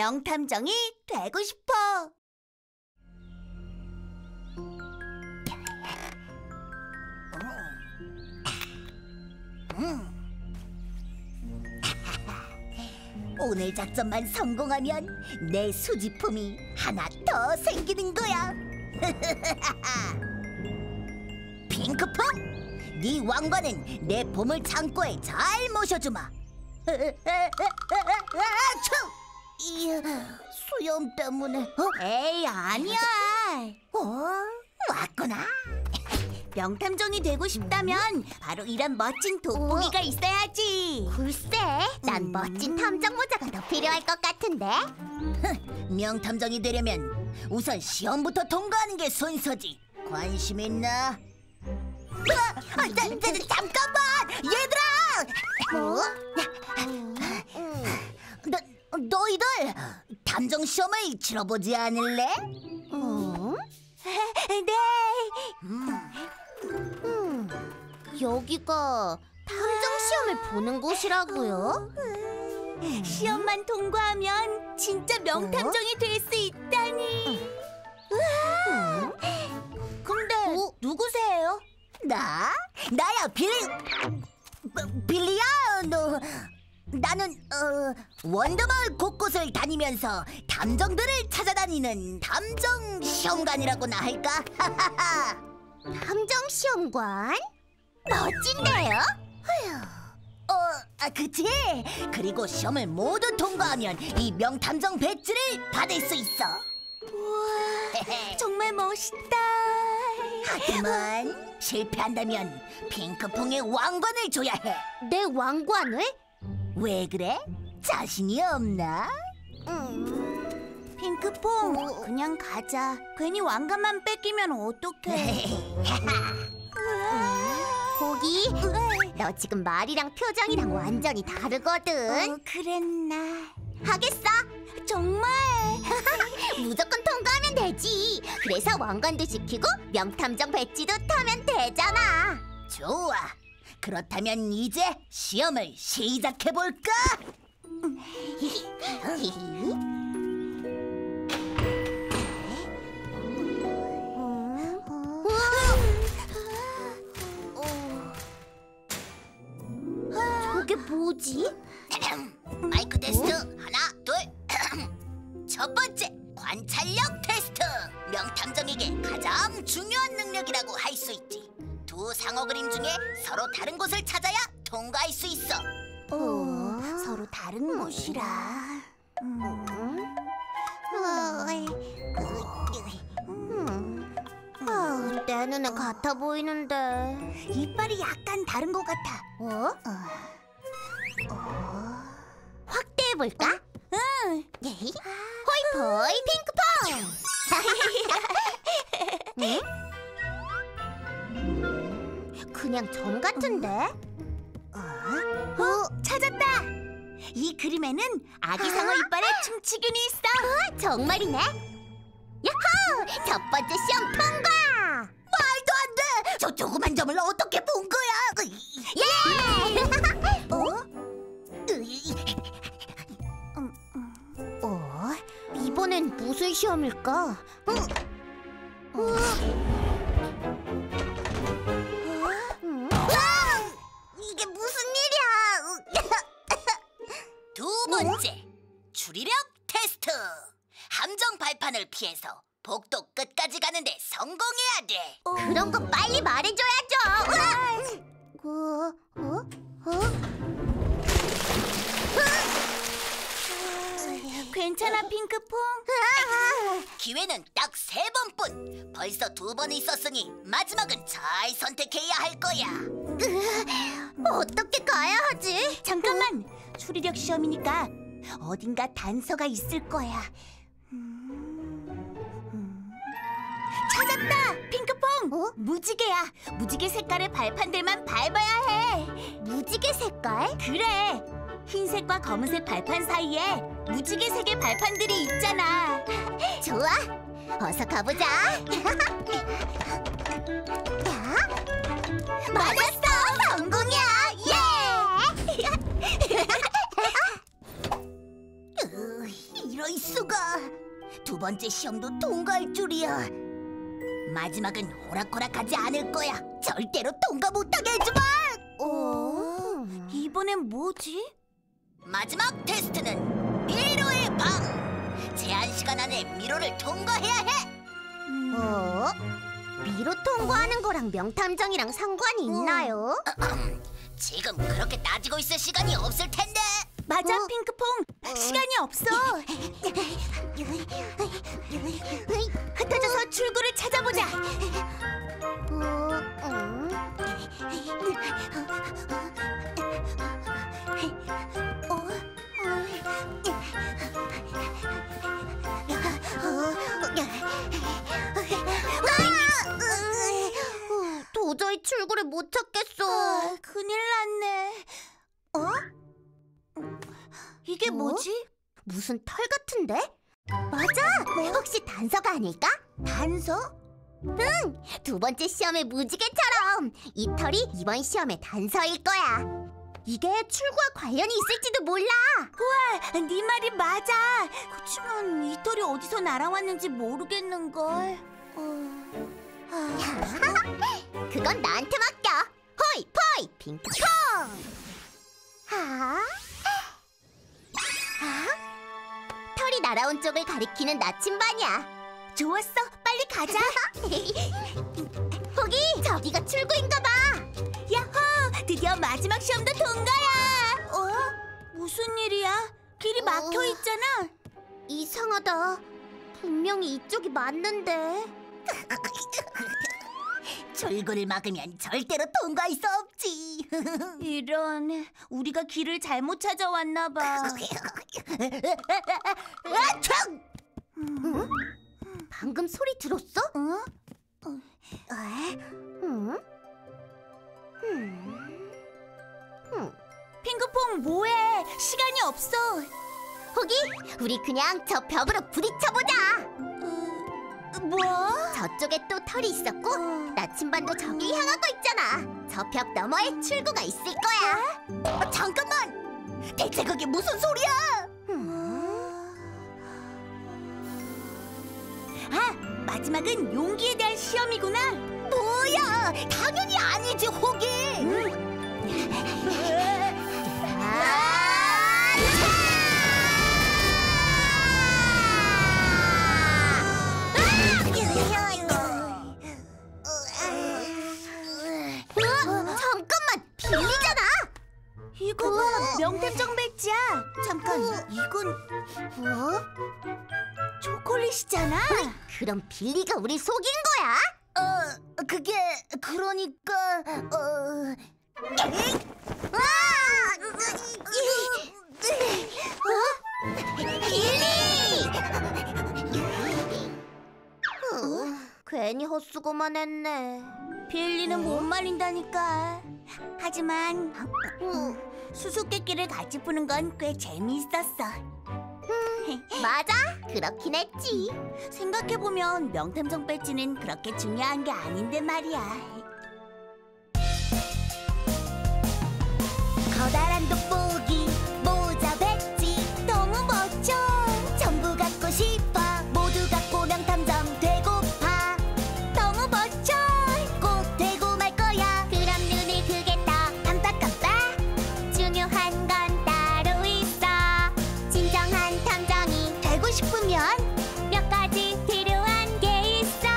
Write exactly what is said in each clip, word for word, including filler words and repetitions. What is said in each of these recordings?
명탐정이 되고 싶어. 오늘 작전만 성공하면 내 수집품이 하나 더 생기는 거야. 핑크퐁, 네 왕관은 내 보물 창고에 잘 모셔주마. 이야, 수염 때문에. 어? 에이, 아니야. 어? 왔구나. 명탐정이 되고 싶다면 바로 이런 멋진 돋보기가 어? 있어야지. 글쎄, 난 음... 멋진 탐정 모자가 더 필요할 것 같은데. 명탐정이 되려면 우선 시험부터 통과하는 게 순서지. 관심 있나? 아, 아, 자, 자, 잠깐만, 얘들아! 뭐? 너, 너희들 탐정 시험을 치러보지 않을래? 어? 네. 음. 음, 여기가 탐정 시험을 보는 곳이라고요? 음. 시험만 통과하면 진짜 명탐정이 될 수 있다니. 우와. 음. 근데 어? 누구세요? 나? 나야, 빌리. 빌리야, 너. 나는 어, 원더마을 곳곳을 다니면서 탐정들을 찾아다니는 탐정 시험관이라고나 할까? 탐정 시험관? 멋진데요? 어, 아, 그치? 그리고 시험을 모두 통과하면 이 명탐정 배지를 받을 수 있어. 우와, 정말 멋있다. 하지만 실패한다면 핑크퐁의 왕관을 줘야 해. 내 왕관을? 왜 그래? 자신이 없나? 음... 핑크퐁, 어... 그냥 가자. 괜히 왕관만 뺏기면 어떡해. 호기, 너 지금 말이랑 표정이랑 완전히 다르거든. 어, 그랬나? 하겠어, 정말. 무조건 통과하면 되지. 그래서 왕관도 지키고 명탐정 배지도 타면 되잖아. 좋아. 그렇다면 이제 시험을 시작해볼까? 저게 뭐지? 마이크 테스트, 하나, 둘. 첫 번째, 관찰력 테스트. 명탐정에게 가장 중요한 능력이라고 할 수 있지. 두 상어 그림 중에 서로 다른 곳을 찾아야 통과할 수 있어. 오, 어, 서로 다른 음. 곳이라. 음. 음. 아, 내 눈에 어. 같아 보이는데. 이빨이 약간 다른 것 같아. 어? 어. 어. 확대해 볼까? 어? 응. 예이. 호이포이 핑크퐁. 응? 그냥 점 같은데? 어? 어? 찾았다! 이 그림에는 아기상어 어? 이빨에 춤추균이 있어! 어? 정말이네! 야호! 첫 번째 시험 통과! 말도 안 돼! 저 조그만 점을 어떻게 본 거야? 예! 어? 어? 이번엔 무슨 시험일까? 어? 어? 이게 무슨 일이야? 두 번째, 추리력 테스트. 함정 발판을 피해서 복도 끝까지 가는데 성공해야 돼. 어... 그런 거 빨리 말해줘야죠. 어? 어? 어? 어? 괜찮아, 핑크퐁. 기회는 딱 세 번뿐. 벌써 두 번 있었으니 마지막은 잘 선택해야 할 거야. 어떻게 가야 하지? 잠깐만! 어? 추리력 시험이니까 어딘가 단서가 있을 거야. 음... 음... 찾았다! 핑크퐁! 어? 무지개야! 무지개 색깔의 발판들만 밟아야 해! 무지개 색깔? 그래! 흰색과 검은색 발판 사이에 무지개 색의 발판들이 있잖아. 좋아! 어서 가보자! 야! 맞았어! 성공이야! 예! 이런 번째 시험도 통과할 줄이야. 마지막은 호락호락하지 않을 거야. 절대로 통과 못하게 해주마. 어? 이번엔 뭐지? 마지막 테스트는 미로의 방! 제한 시간 안에 미로를 통과해야 해! 음... 어? 미로 통과하는 거랑 명탐정이랑 상관이 어... 있나요? 지금 그렇게 따지고 있을 시간이 없을 텐데! 맞아, 어? 핑크퐁! 어... 시간이 없어! 흩어져서 출구를 찾아보자! 어... 음... 도저히 출구를 못 찾겠어. 아, 큰일 났네. 어? 이게 어? 뭐지? 무슨 털 같은데? 맞아! 뭐? 혹시 단서가 아닐까? 단서? 응! 두 번째 시험의 무지개처럼! 이 털이 이번 시험의 단서일 거야. 이게 출구와 관련이 있을지도 몰라. 우와, 네 말이 맞아. 그치만 이 털이 어디서 날아왔는지 모르겠는걸. 어... 아... 그건 나한테 맡겨. 호이, 포이, 핑크퐁. 아... 아... 털이 날아온 쪽을 가리키는 나침반이야. 좋았어, 빨리 가자. 호기, 저기가 출구인가 봐. 야호! 드디어 마지막 시험도 통과야! 어? 무슨 일이야? 길이 막혀 어... 있잖아? 이상하다. 분명히 이쪽이 맞는데. 출구를 막으면 절대로 통과할 수 없지. 이런, 우리가 길을 잘못 찾아왔나 봐. 응? 방금 소리 들었어? 응? 응? 음... 음. 핑크퐁 뭐해? 시간이 없어. 호기, 우리 그냥 저 벽으로 부딪혀보자. 어... 뭐? 저쪽에 또 털이 있었고 어... 나침반도 저기 향하고 있잖아. 저 벽 너머에 출구가 있을 거야. 어? 아, 잠깐만! 대체 그게 무슨 소리야? 음... 아, 마지막은 용기에 대한 시험이구나. 뭐야! 당연히 아니지, 호기! 잠깐만! 빌리잖아! 이거 봐! 명탐정 배지야! 잠깐, 이건... 어? 초콜릿이잖아? 그럼 빌리가 우리 속인 거야? 어, 그게 그러니까 어. 빌리! 어? 괜히 헛수고만 했네. 빌리는 못 말린다니까. 하지만 수수께끼를 같이 푸는 건 꽤 재미있었어. 맞아, 그렇긴 했지. 생각해보면 명탐정 배지는 그렇게 중요한 게 아닌데 말이야. 커다란 돋보기, 모자, 배지 너무 멋져. 전부 갖고 싶어. 모두 갖고 명탐정 되고파. 너무 멋져. 꼭 되고 말 거야. 그럼 눈을 크게 떠 깜빡깜빡. 중요한 건 따로 있어. 진정한 탐정 싶으면 몇 가지 필요한 게 있어.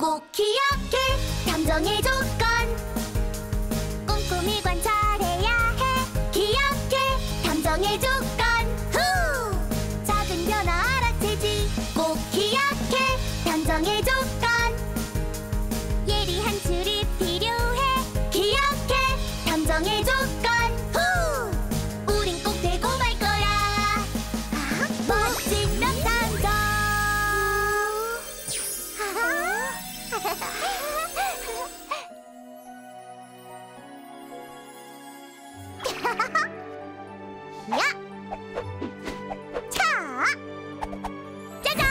꼭 기억해. 탐정의 조건 꼼꼼히 관찰해야 해. 기억해. 탐정의 조건. 후! 작은 변화 알아채지. 꼭 기억해. 탐정의 조건. 예리한 출입 필요해. 기억해. 탐정의 조건. 야! 차! 짜잔!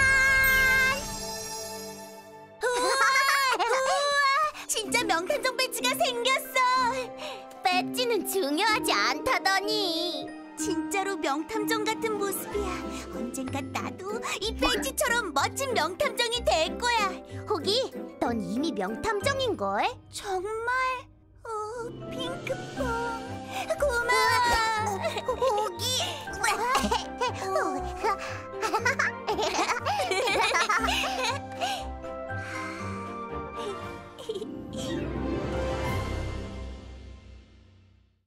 우와! 우와! 진짜 명탐정 배지가 생겼어! 배지는 중요하지 않다더니. 진짜로 명탐정 같은 모습이야. 언젠가 나도 이 배지처럼 멋진 명탐정이 될 거야. 호기, 넌 이미 명탐정인걸? 정말? 어, 핑크퐁 고마워. 호기.